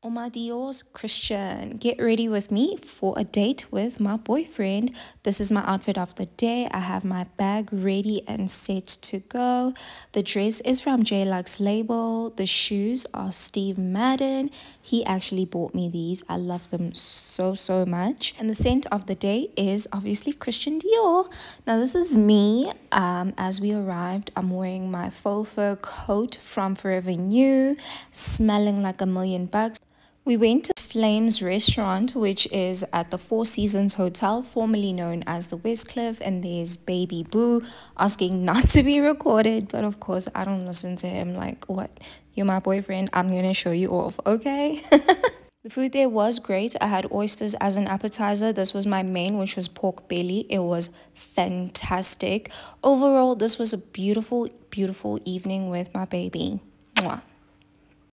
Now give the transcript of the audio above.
Oma Dior's Christian, get ready with me for a date with my boyfriend. This is my outfit of the day. I have my bag ready and set to go. The dress is from J-Lux label. The shoes are Steve Madden. He actually bought me these. I love them so much. And the scent of the day is obviously Christian Dior. Now this is me. As we arrived, I'm wearing my faux fur coat from Forever New, smelling like $1,000,000. We went to Flames Restaurant, which is at the Four Seasons Hotel, formerly known as the Westcliff, and there's Baby Boo asking not to be recorded, but of course I don't listen to him. Like, what? You're my boyfriend. I'm gonna show you off, okay? The food there was great. I had oysters as an appetizer. This was my main, which was pork belly. It was fantastic. Overall, this was a beautiful evening with my baby. Mwah.